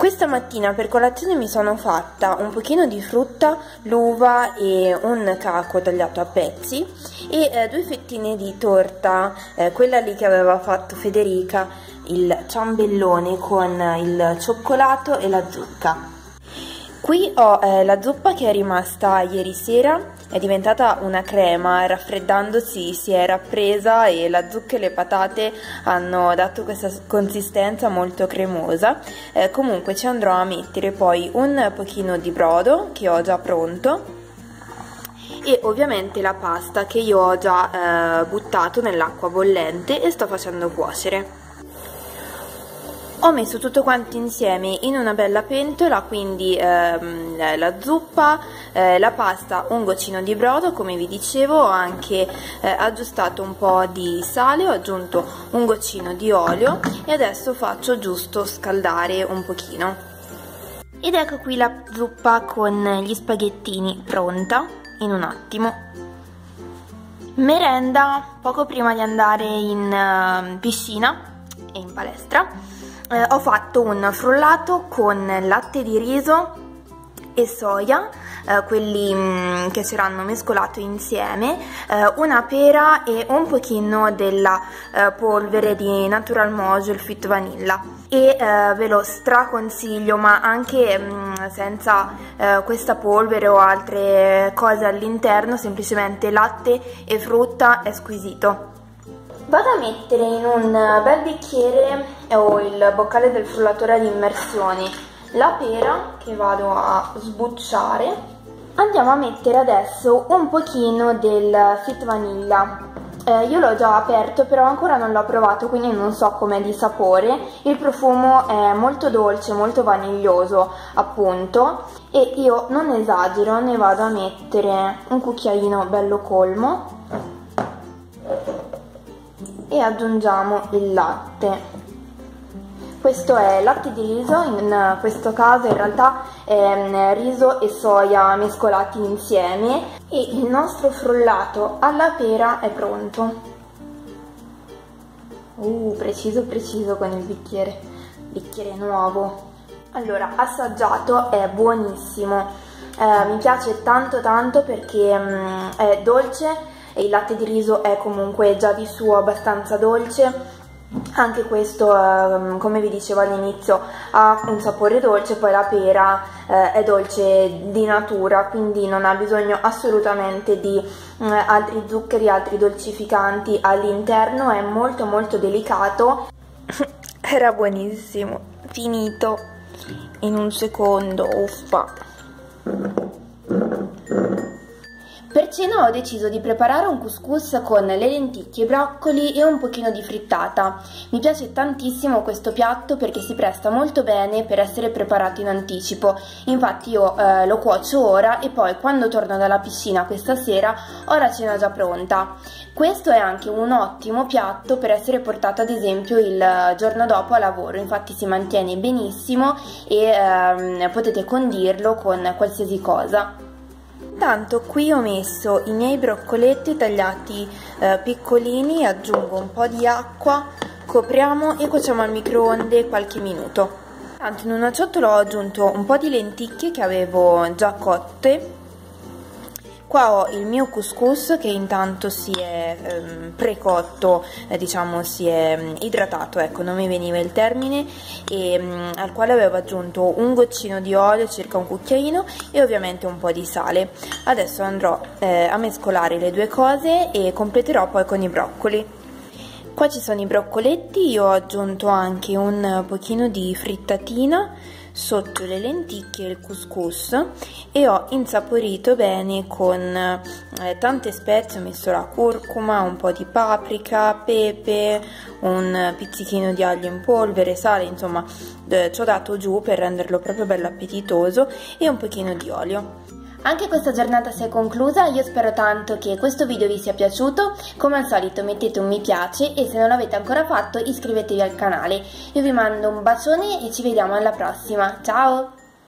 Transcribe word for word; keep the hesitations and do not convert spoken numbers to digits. Questa mattina per colazione mi sono fatta un pochino di frutta, l'uva e un caco tagliato a pezzi e eh, due fettine di torta, eh, quella lì che aveva fatto Federica, il ciambellone con il cioccolato e la zucca. Qui ho eh, la zuppa che è rimasta ieri sera, è diventata una crema, raffreddandosi si era presa e la zucca e le patate hanno dato questa consistenza molto cremosa. Eh, comunque ci andrò a mettere poi un pochino di brodo che ho già pronto e ovviamente la pasta che io ho già eh, buttato nell'acqua bollente e sto facendo cuocere. Ho messo tutto quanto insieme in una bella pentola, quindi ehm, la zuppa, eh, la pasta, un goccino di brodo, come vi dicevo. Ho anche eh, aggiustato un po' di sale, ho aggiunto un goccino di olio e adesso faccio giusto scaldare un pochino. Ed ecco qui la zuppa con gli spaghettini pronta in un attimo. Merenda poco prima di andare in uh, piscina e in palestra. Eh, ho fatto un frullato con latte di riso e soia, eh, quelli mh, che saranno mescolato insieme, eh, una pera e un pochino della eh, polvere di Natural Mojo, il Fit Vanilla. E eh, ve lo straconsiglio, ma anche mh, senza eh, questa polvere o altre cose all'interno, semplicemente latte e frutta è squisito. Vado a mettere in un bel bicchiere o il boccale del frullatore ad immersione la pera che vado a sbucciare. Andiamo a mettere adesso un pochino del Fit Vanilla. Eh, io l'ho già aperto però ancora non l'ho provato, quindi non so com'è di sapore. Il profumo è molto dolce, molto vaniglioso appunto, e io non esagero, ne vado a mettere un cucchiaino bello colmo e aggiungiamo il latte. Questo è latte di riso, in questo caso in realtà è riso e soia mescolati insieme, e il nostro frullato alla pera è pronto. Uh, preciso preciso con il bicchiere, bicchiere nuovo. Allora, assaggiato, è buonissimo, eh, mi piace tanto tanto perché mm, è dolce. Il latte di riso è comunque già di suo abbastanza dolce, anche questo eh, come vi dicevo all'inizio ha un sapore dolce, poi la pera eh, è dolce di natura, quindi non ha bisogno assolutamente di eh, altri zuccheri, altri dolcificanti all'interno, è molto molto delicato. Era buonissimo, finito in un secondo, uffa! Per cena ho deciso di preparare un couscous con le lenticchie, i broccoli e un pochino di frittata. Mi piace tantissimo questo piatto perché si presta molto bene per essere preparato in anticipo. Infatti io eh, lo cuocio ora e poi quando torno dalla piscina questa sera ho la cena già pronta. Questo è anche un ottimo piatto per essere portato ad esempio il giorno dopo a lavoro, infatti si mantiene benissimo e ehm, potete condirlo con qualsiasi cosa. Intanto qui ho messo i miei broccoletti tagliati eh, piccolini, aggiungo un po' di acqua, copriamo e cuociamo al microonde qualche minuto. Intanto in una ciotola ho aggiunto un po' di lenticchie che avevo già cotte. Qua ho il mio couscous che intanto si è ehm, precotto, eh, diciamo si è idratato, ecco non mi veniva il termine, e, ehm, al quale avevo aggiunto un goccino di olio, circa un cucchiaino, e ovviamente un po' di sale. Adesso andrò eh, a mescolare le due cose e completerò poi con i broccoli. Qua ci sono i broccoletti, io ho aggiunto anche un pochino di frittatina sotto le lenticchie e il couscous e ho insaporito bene con eh, tante spezie, ho messo la curcuma, un po' di paprika, pepe, un pizzichino di aglio in polvere, sale, insomma eh, ci ho dato giù per renderlo proprio bello appetitoso e un pochino di olio. Anche questa giornata si è conclusa, io spero tanto che questo video vi sia piaciuto, come al solito mettete un mi piace e se non l'avete ancora fatto iscrivetevi al canale. Io vi mando un bacione e ci vediamo alla prossima, ciao!